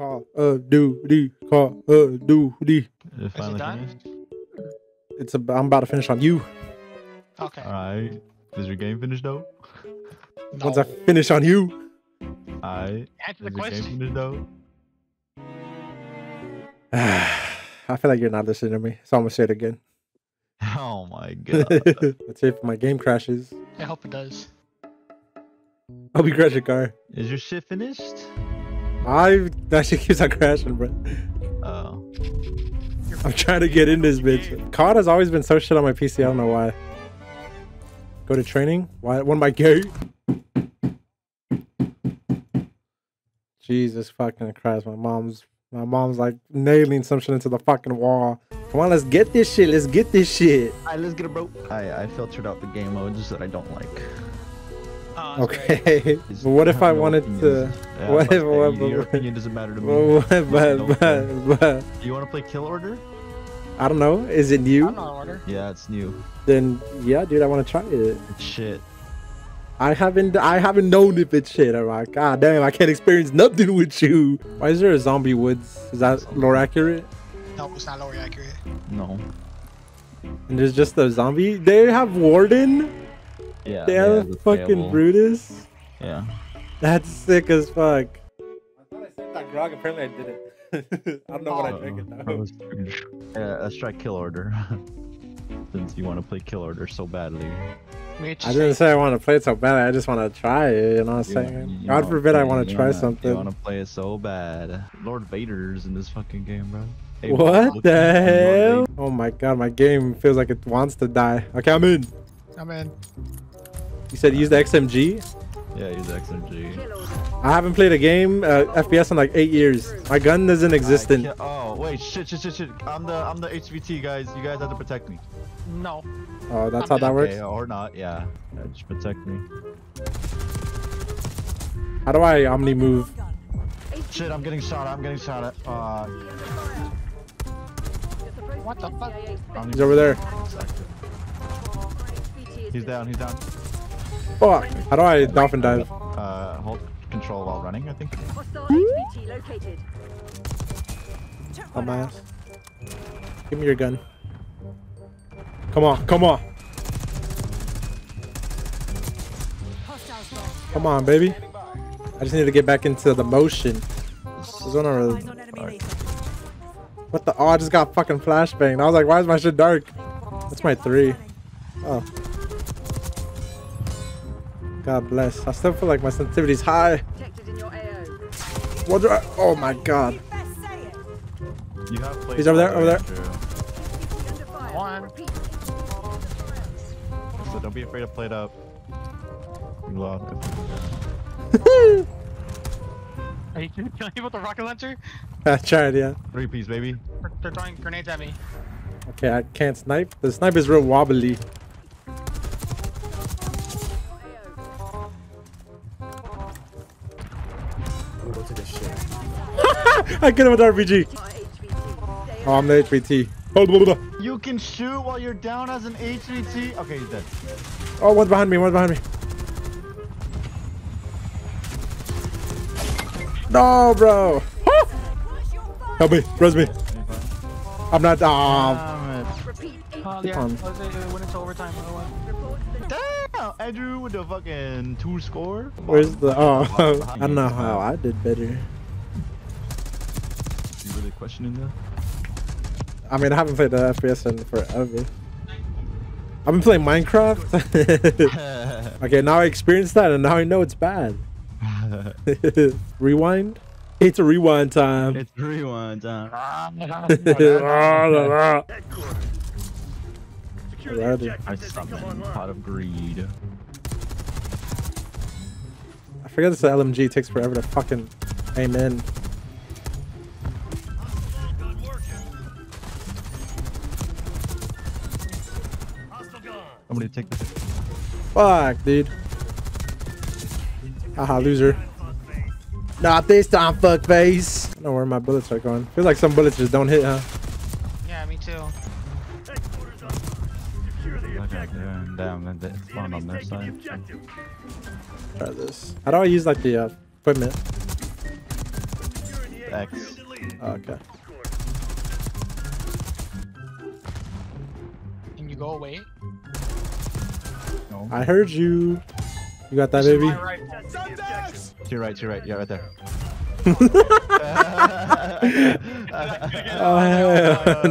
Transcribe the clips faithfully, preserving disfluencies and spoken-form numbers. Call of Duty. Call of Duty. Is it done? It's about, I'm about to finish on you. Okay. Alright. Is your game finished though? No. Once I finish on you. Alright. Answer the question. Is your game finished though? I feel like you're not listening to me, so I'm gonna say it again. Oh my god. That's it for my game crashes. I hope it does. I hope you crash your car. Is your shit finished? I that shit keeps on crashing, bro. Oh. I'm trying to get in this bitch. C O D has always been so shit on my P C. I don't know why. Go to training. Why? What am I gay? Jesus fucking Christ! My mom's my mom's like nailing some shit into the fucking wall. Come on, let's get this shit. Let's get this shit. All right, let's get it, bro. I I filtered out the game modes that I don't like. Oh, okay, but what if I no wanted opinions. to? Yeah, what if? What, your opinion doesn't matter to me. What, but, but, but, do you want to play Kill Order? I don't know. Is it new? I'm not order. Yeah, it's new. Then yeah, dude, I want to try it. It's shit. I haven't. I haven't known if it's shit. I'm like, god damn, I can't experience nothing with you. Why is there a zombie woods? Is that zombie. lore accurate? No, it's not lore accurate. No. And there's just a zombie. They have Warden. Yeah, they have yeah, fucking playable. Brutus. Yeah, that's sick as fuck. I thought I said that grog. Apparently I didn't. I don't know oh, what I drank it though. Was, uh, let's try Kill Order. Since you want to play Kill Order so badly. I didn't say I want to play it so bad. I just want to try it. You know what I'm saying? God forbid I want to try something. I want to play it so bad. Lord Vader's in this fucking game, bro. Hey, what the hell? Oh my god, my game feels like it wants to die. Okay, I'm in. I'm in. You said use the X M G? Yeah, use the X M G. I haven't played a game uh, F P S in like eight years. My gun doesn't exist in. Oh wait, shit, shit, shit, shit! I'm the I'm the H V T guys. You guys have to protect me. No. Oh, that's how that works. Okay, or not? Yeah. yeah. Just protect me. How do I omni move? Shit! I'm getting shot. I'm getting shot at. Uh... What the fuck? He's over there. He's down. He's down. Fuck! Oh, how do I dolphin dive? Uh, hold control while running, I think. On my ass. Give me your gun. Come on, come on! Come on, baby! I just need to get back into the motion. There's one over there. What the? Oh, I just got fucking flashbanged. I was like, why is my shit dark? That's my three. Oh. God bless. I still feel like my sensitivity's high. What do I? Oh my god. You have He's over there, over there. One. So don't be afraid to play it up. You lost. Are you killing me with the rocket launcher? I tried, yeah. Three piece, baby. They're throwing grenades at me. Okay, I can't snipe. The snipe is real wobbly. I get him with R P G. Oh, I'm the H V T. Oh, you can shoot while you're down as an H V T. Okay, he's dead. Oh, one's behind me. One's behind me. No, bro. Ah! Help me. Res me. I'm not. Ah. Oh, yeah. When it's overtime, damn. Andrew with the fucking two score. Where's the? Oh, I don't know how I did better. Really questioning that? I mean, I haven't played the F P S in forever. I've been playing Minecraft. Okay, now I experienced that and now I know it's bad. Rewind? It's a rewind time. It's rewind time. I summoned Pot of Greed. I forget this L M G. It takes forever to fucking aim in. Somebody take this. Fuck, dude. Haha, loser. Not this time, fuckface. I don't know where my bullets are going. Feels like some bullets just don't hit, huh? Yeah, me too. Damn, it's one on their side. Try this. How do I use like the uh, equipment? X. Okay. Can you go away? No. I heard you. You got that, baby? To your right, to your right. Yeah, right there. Oh,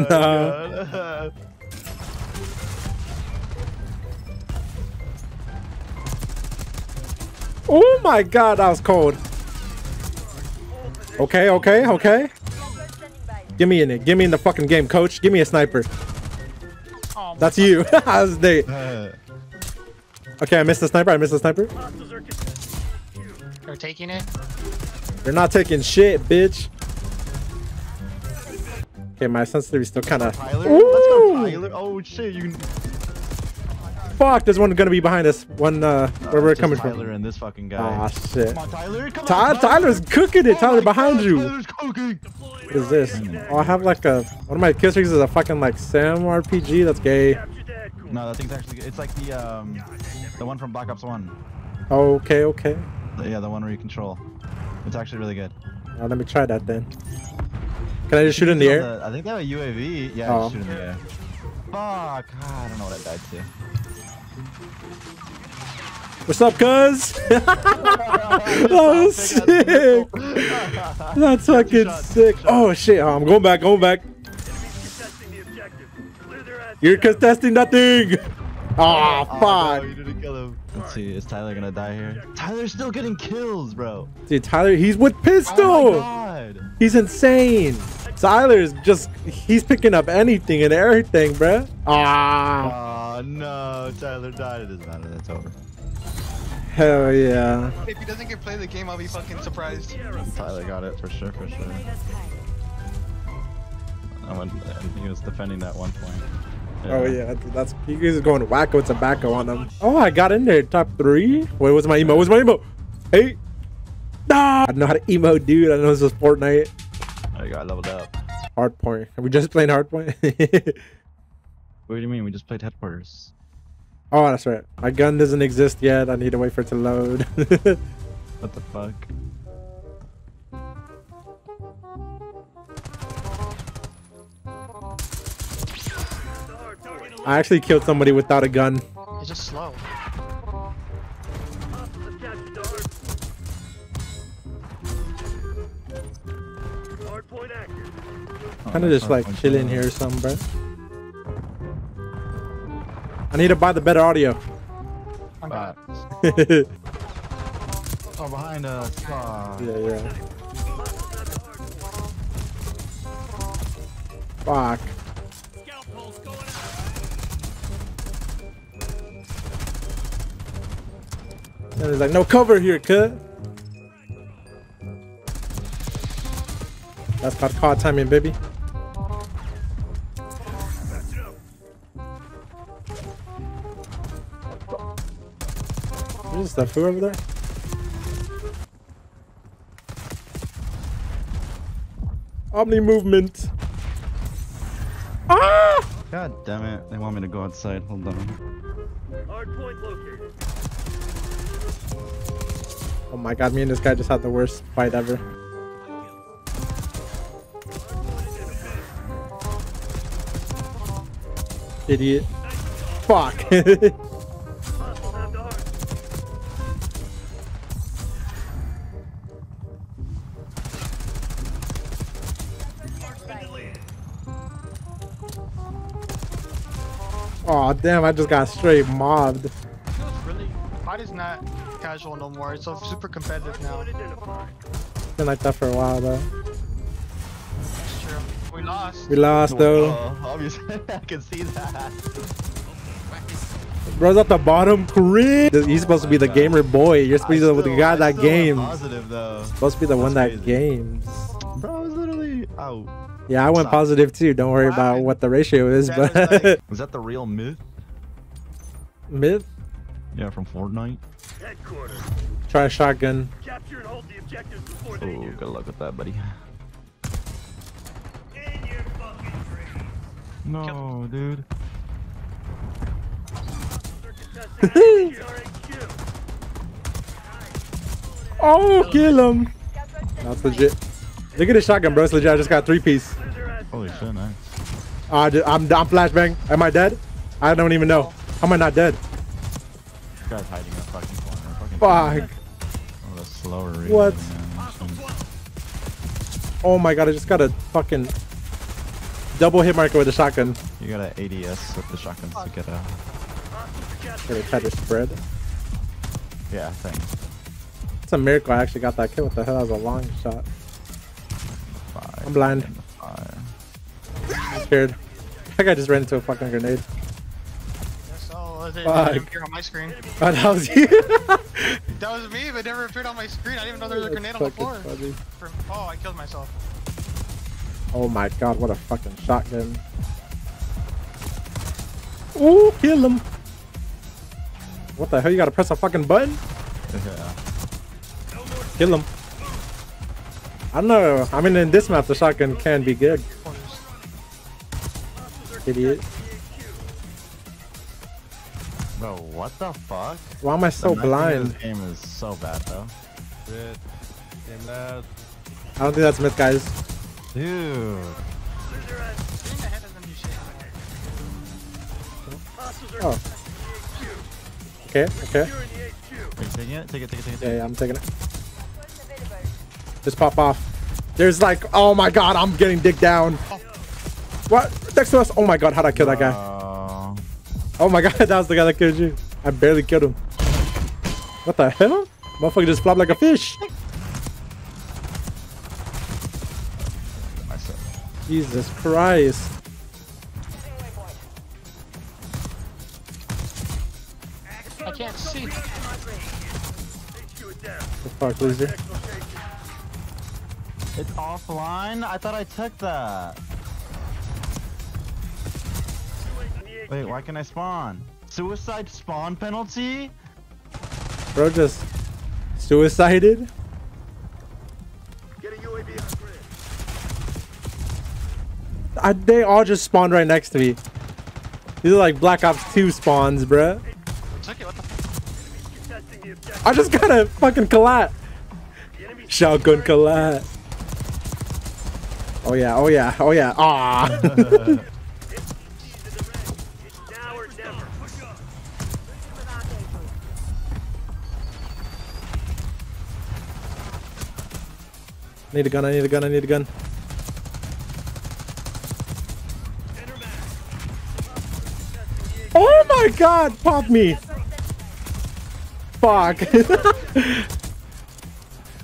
no. Oh my god, that was cold. Okay, okay, okay. Give me in it. Give me in the fucking game, coach. Give me a sniper. Oh, that's you. That's Nate. Okay, I missed the sniper. I missed the sniper. They're taking it. They're not taking shit, bitch. Okay, my sensitivity is still kind of. Let's go, Tyler. Oh shit, you. Fuck, there's one gonna be behind us. One, uh, no, where we're coming Tyler from. Tyler and this fucking guy. Ah, shit. Come on, Tyler. Come Ty on, Tyler's cooking it. Oh Tyler, behind God, you. Tyler's cooking. What is this? Oh, I have like a. One of my kill streaks is a fucking like Sam R P G. That's gay. No, that thing's actually. It's like the um, the one from Black Ops One. Okay, okay. Yeah, the one where you control. It's actually really good. Oh, let me try that then. Can I just shoot in the air? The, I think they have a U A V. Yeah, oh. I just shoot in the air. Fuck. Oh, I don't know what I died to. What's up, cuz? Oh, sick. That's fucking sick. Oh, shit. Oh, I'm going back. Going back. You're contesting nothing. Oh, fuck. You didn't kill him. Let's see. Is Tyler going to die here? Tyler's still getting kills, bro. Dude, Tyler, he's with pistol. Oh, my God. He's insane. Tyler's just, he's picking up anything and everything, bro. Ah. Oh, no. Tyler died. It doesn't matter. That's over. Hell yeah. If he doesn't get play the game, I'll be fucking surprised. Tyler got it for sure, for sure. I went, he was defending that one point. Yeah. Oh yeah, that's, he was going wacko tobacco on them. Oh, I got in there, top three. Wait, what's my emote? What's my emote? Hey. Nah. I don't know how to emote, dude. I know this is Fortnite. Oh, you got leveled up. Hardpoint. Are we just playing Hardpoint? What do you mean? We just played Headquarters. Oh, that's right. My gun doesn't exist yet. I need to wait for it to load. What the fuck? I actually killed somebody without a gun. It's just slow. Kind of just like chilling here or something, bro. I need to buy the better audio. Right. Oh, behind us. Oh. Yeah, yeah. Fuck. And there's like no cover here, cut. That's called card timing, baby. Is that food over there? Omni movement. Ah! God damn it! They want me to go outside. Hold on. Hardpoint located. Oh my god! Me and this guy just had the worst fight ever. Idiot. Fuck. Oh damn! I just got straight mobbed. It feels really. Hot is not casual no more. It's so super competitive now. It's been like that for a while though. That's true. We lost. We lost though. Oh, obviously, I can see that. Bro's at the bottom. He's supposed to be the gamer boy. You're supposed to be the guy that games. Positive though. Supposed to be the one that games. Bro, I was literally out. Yeah, I went positive too. Don't worry about what the ratio is. But was, like, was that the real Myth? Myth? Yeah, from Fortnite. Headquarters. Try a shotgun. Capture and hold the objectives before they do. Good luck with that, buddy. In your fucking grave. No, dude. Oh, kill him. That's legit. Look at this shotgun, bro. It's legit. I just got three piece. Holy shit, nice. Uh, just, I'm, I'm flashbang. Am I dead? I don't even know. How am I not dead? This guy's hiding in a fucking corner. Fucking Fuck. Oh, that's slower. What? Oh my god, I just got a fucking double hit marker with a shotgun. You gotta A D S with the shotguns to get out. Gotta try to spread. Yeah, thanks. It's a miracle I actually got that kill. What the hell? That was a long shot. Fire. I'm blind. Fire. I'm scared. I think I just ran into a fucking grenade. That's all. It didn't appear on my screen. Oh, that was you. That was me, but it never appeared on my screen. I didn't even know there was a grenade on the floor. From, oh, I killed myself. Oh my god, what a fucking shotgun. Ooh, kill him. What the hell? You gotta press a fucking button? Yeah. Kill him. I don't know. I mean, in this map, the shotgun can be good. Idiot. Bro, what the fuck? Why am I so blind? This game is so bad, though. Shit. Game loud. I don't think that's Myth, guys. Dude. Oh. Okay, okay. Are you taking it? Take it, take it, take it. Yeah, yeah, I'm taking it. Just pop off. There's like, oh my god, I'm getting digged down. What? Next to us? Oh my god, how'd I kill that guy? Oh my god, that was the guy that killed you. I barely killed him. What the hell? Motherfucker just flopped like a fish. Jesus Christ. I can't see. The fuck, loser. It's offline? I thought I took that. Wait, why can I spawn? Suicide spawn penalty? Bro just suicided? Get a U A V on grid. I, they all just spawned right next to me. These are like Black Ops two spawns, bruh. I just got a fucking collat. Shotgun collat. Oh yeah, oh yeah, oh yeah. Aww. I need a gun, I need a gun, I need a gun. Oh my god, pop me! Fuck.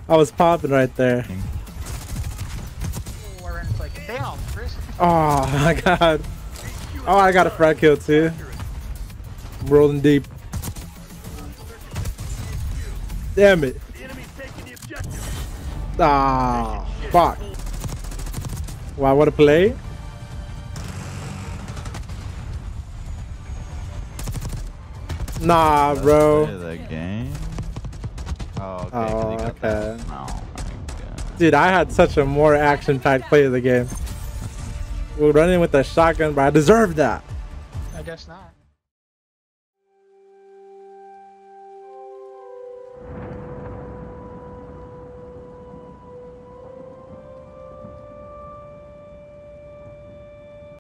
I was popping right there. Oh my god. Oh, I got a frag kill too. I'm rolling deep. Damn it. Ah, fuck. Wow, what a play. Nah, let's bro. Play the game. Oh, okay. Oh, you got okay. That. Oh, dude, I had such a more action-packed play of the game. We're running with a shotgun, but I deserve that. I guess not.